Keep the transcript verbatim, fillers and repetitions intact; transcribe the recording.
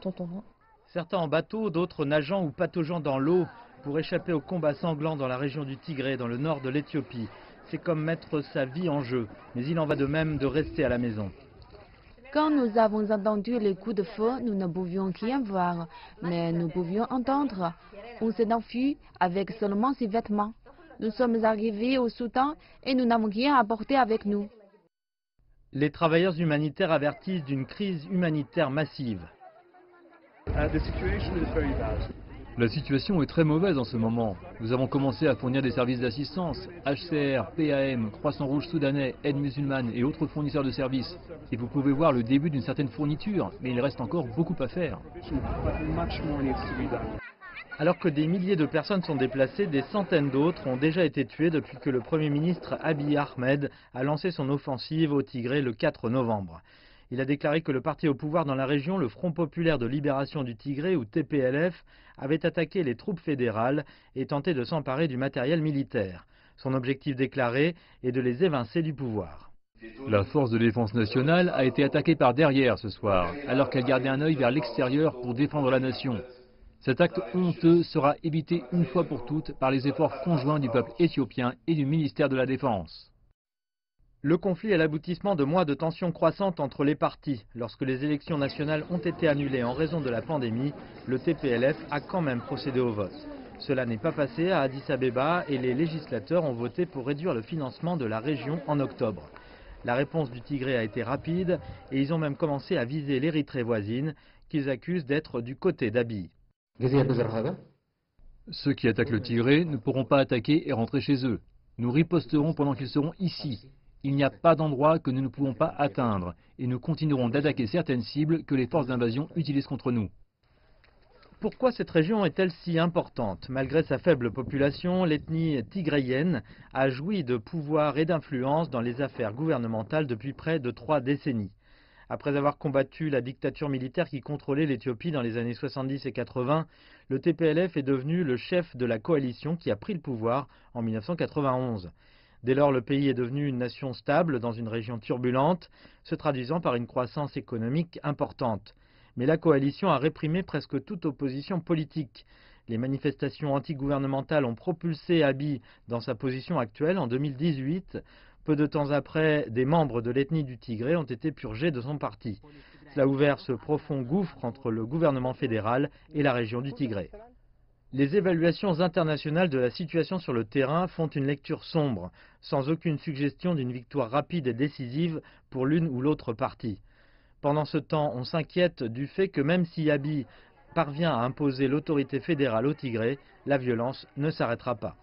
Tonton. Certains en bateau, d'autres nageant ou pataugeant dans l'eau pour échapper au combat sanglant dans la région du Tigré, dans le nord de l'Éthiopie. C'est comme mettre sa vie en jeu, mais il en va de même de rester à la maison. Quand nous avons entendu les coups de feu, nous ne pouvions rien voir, mais nous pouvions entendre. On s'est enfui avec seulement ses vêtements. Nous sommes arrivés au Soudan et nous n'avons rien apporté avec nous. Les travailleurs humanitaires avertissent d'une crise humanitaire massive. La situation est très mauvaise en ce moment. Nous avons commencé à fournir des services d'assistance, H C R, P A M, Croissant Rouge Soudanais, Aide Musulmane et autres fournisseurs de services. Et vous pouvez voir le début d'une certaine fourniture, mais il reste encore beaucoup à faire. Alors que des milliers de personnes sont déplacées, des centaines d'autres ont déjà été tuées depuis que le Premier ministre Abiy Ahmed a lancé son offensive au Tigré le quatre novembre. Il a déclaré que le parti au pouvoir dans la région, le Front populaire de libération du Tigré ou T P L F, avait attaqué les troupes fédérales et tenté de s'emparer du matériel militaire. Son objectif déclaré est de les évincer du pouvoir. La force de défense nationale a été attaquée par derrière ce soir, alors qu'elle gardait un œil vers l'extérieur pour défendre la nation. Cet acte honteux sera évité une fois pour toutes par les efforts conjoints du peuple éthiopien et du ministère de la Défense. Le conflit est l'aboutissement de mois de tensions croissantes entre les partis. Lorsque les élections nationales ont été annulées en raison de la pandémie, le T P L F a quand même procédé au vote. Cela n'est pas passé à Addis-Abeba et les législateurs ont voté pour réduire le financement de la région en octobre. La réponse du Tigré a été rapide et ils ont même commencé à viser l'Érythrée voisine qu'ils accusent d'être du côté d'Abiy. Ceux qui attaquent le Tigré ne pourront pas attaquer et rentrer chez eux. Nous riposterons pendant qu'ils seront ici. Il n'y a pas d'endroit que nous ne pouvons pas atteindre et nous continuerons d'attaquer certaines cibles que les forces d'invasion utilisent contre nous. Pourquoi cette région est-elle si importante? Malgré sa faible population, l'ethnie tigréenne a joui de pouvoir et d'influence dans les affaires gouvernementales depuis près de trois décennies. Après avoir combattu la dictature militaire qui contrôlait l'Éthiopie dans les années soixante-dix et quatre-vingts, le T P L F est devenu le chef de la coalition qui a pris le pouvoir en mille neuf cent quatre-vingt-onze. Dès lors, le pays est devenu une nation stable dans une région turbulente, se traduisant par une croissance économique importante. Mais la coalition a réprimé presque toute opposition politique. Les manifestations antigouvernementales ont propulsé Abiy dans sa position actuelle en deux mille dix-huit. Peu de temps après, des membres de l'ethnie du Tigré ont été purgés de son parti. Cela a ouvert ce profond gouffre entre le gouvernement fédéral et la région du Tigré. Les évaluations internationales de la situation sur le terrain font une lecture sombre, sans aucune suggestion d'une victoire rapide et décisive pour l'une ou l'autre partie. Pendant ce temps, on s'inquiète du fait que même si Abiy parvient à imposer l'autorité fédérale au Tigré, la violence ne s'arrêtera pas.